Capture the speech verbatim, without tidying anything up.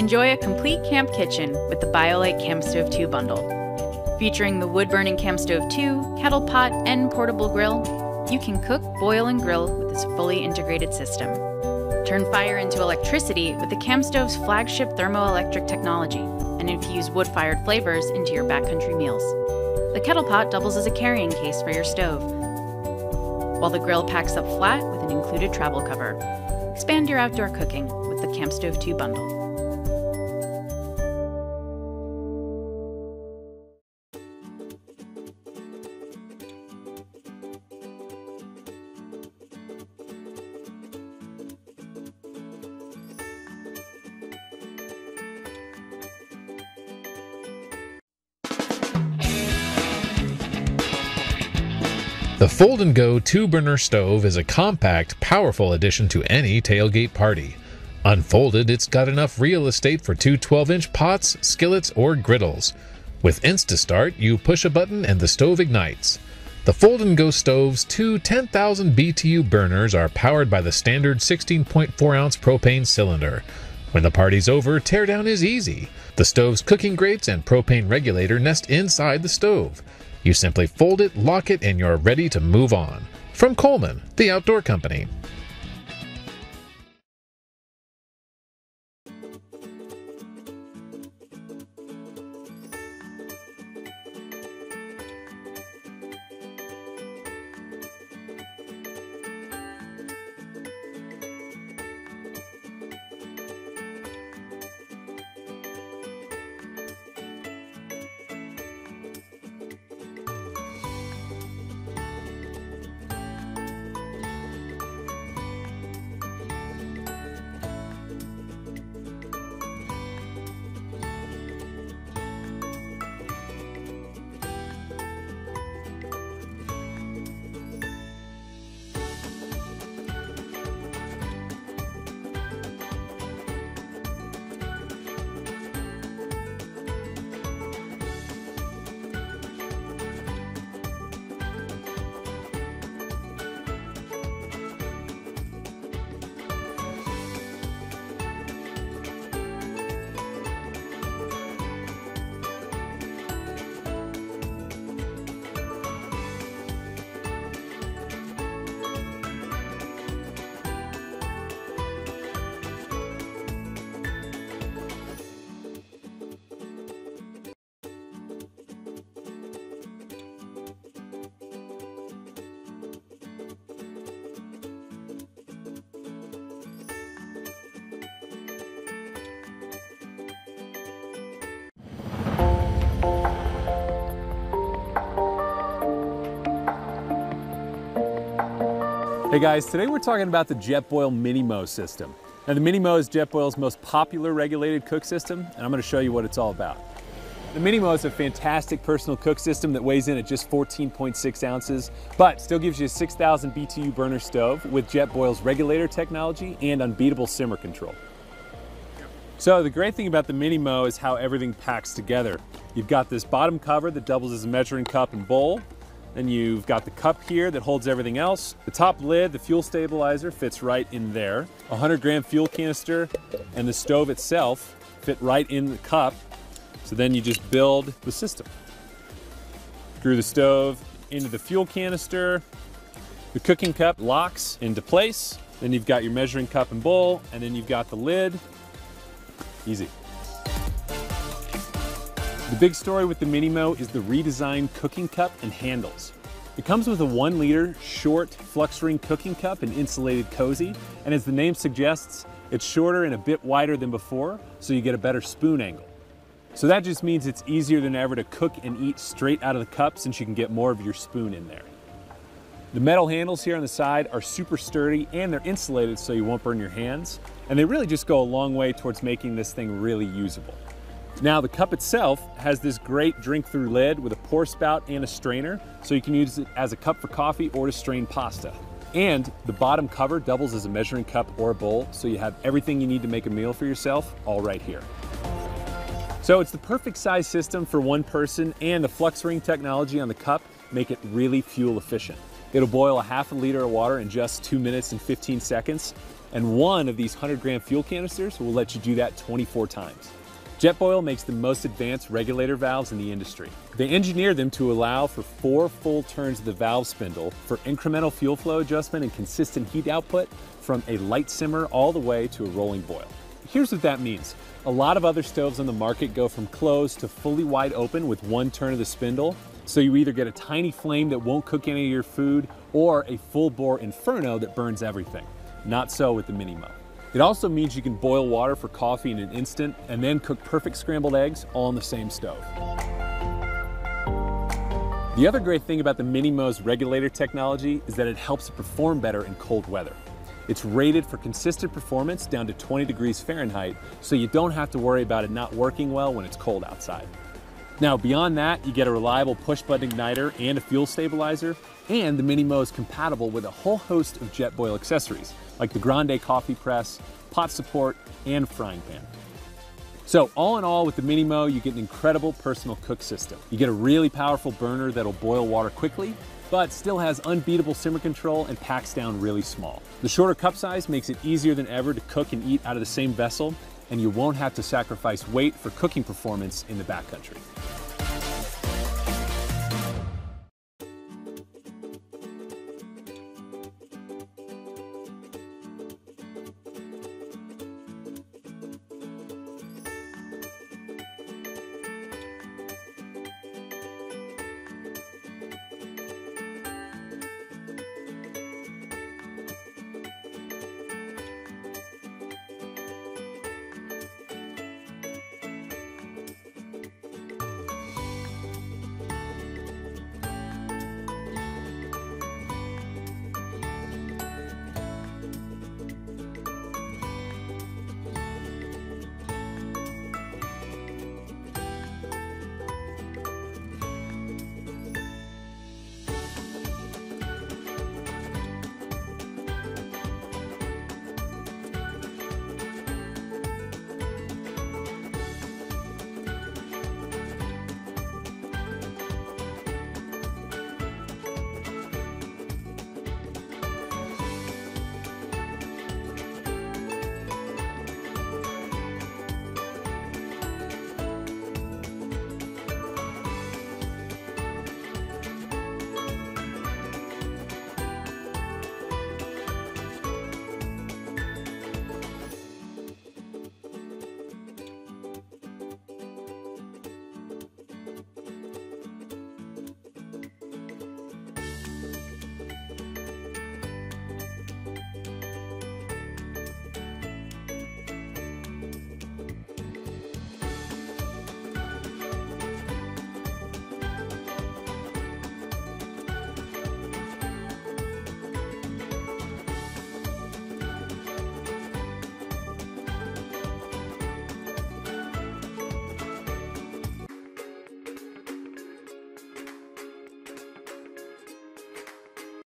Enjoy a complete camp kitchen with the BioLite Camp Stove two bundle. Featuring the wood-burning Camp Stove two, kettle pot, and portable grill, you can cook, boil, and grill with this fully integrated system. Turn fire into electricity with the Camp Stove's flagship thermoelectric technology and infuse wood-fired flavors into your backcountry meals. The kettle pot doubles as a carrying case for your stove, while the grill packs up flat with an included travel cover. Expand your outdoor cooking with the Camp Stove two bundle. The Fold and Go two-burner stove is a compact, powerful addition to any tailgate party. Unfolded, it's got enough real estate for two twelve-inch pots, skillets, or griddles. With InstaStart, you push a button and the stove ignites. The Fold and Go Stove's two ten thousand B T U burners are powered by the standard sixteen point four ounce propane cylinder. When the party's over, teardown is easy. The stove's cooking grates and propane regulator nest inside the stove. You simply fold it, lock it, and you're ready to move on. From Coleman, the outdoor company. Hey guys, today we're talking about the Jetboil MiniMo system. Now the MiniMo is Jetboil's most popular regulated cook system, and I'm going to show you what it's all about. The MiniMo is a fantastic personal cook system that weighs in at just fourteen point six ounces, but still gives you a six thousand B T U burner stove with Jetboil's regulator technology and unbeatable simmer control. So the great thing about the MiniMo is how everything packs together. You've got this bottom cover that doubles as a measuring cup and bowl. Then you've got the cup here that holds everything else. The top lid, the fuel stabilizer, fits right in there. A one hundred gram fuel canister and the stove itself fit right in the cup. So then you just build the system. Screw the stove into the fuel canister. The cooking cup locks into place. Then you've got your measuring cup and bowl, and then you've got the lid. Easy. The big story with the MiniMo is the redesigned cooking cup and handles. It comes with a one liter short flux ring cooking cup and insulated cozy. And as the name suggests, it's shorter and a bit wider than before, so you get a better spoon angle. So that just means it's easier than ever to cook and eat straight out of the cup, since you can get more of your spoon in there. The metal handles here on the side are super sturdy, and they're insulated so you won't burn your hands. And they really just go a long way towards making this thing really usable. Now the cup itself has this great drink-through lid with a pour spout and a strainer, so you can use it as a cup for coffee or to strain pasta. And the bottom cover doubles as a measuring cup or a bowl, so you have everything you need to make a meal for yourself all right here. So it's the perfect size system for one person, and the flux ring technology on the cup make it really fuel efficient. It'll boil a half a liter of water in just two minutes and fifteen seconds, and one of these one hundred gram fuel canisters will let you do that twenty-four times. Jetboil makes the most advanced regulator valves in the industry. They engineer them to allow for four full turns of the valve spindle for incremental fuel flow adjustment and consistent heat output from a light simmer all the way to a rolling boil. Here's what that means. A lot of other stoves on the market go from closed to fully wide open with one turn of the spindle, so you either get a tiny flame that won't cook any of your food or a full bore inferno that burns everything. Not so with the MiniMo. It also means you can boil water for coffee in an instant and then cook perfect scrambled eggs all on the same stove. The other great thing about the MiniMo's regulator technology is that it helps it perform better in cold weather. It's rated for consistent performance down to twenty degrees Fahrenheit, so you don't have to worry about it not working well when it's cold outside. Now beyond that, you get a reliable push-button igniter and a fuel stabilizer, and the MiniMo is compatible with a whole host of Jetboil accessories, like the Grande coffee press, pot support, and frying pan. So all in all, with the MiniMo, you get an incredible personal cook system. You get a really powerful burner that'll boil water quickly, but still has unbeatable simmer control and packs down really small. The shorter cup size makes it easier than ever to cook and eat out of the same vessel, and you won't have to sacrifice weight for cooking performance in the backcountry.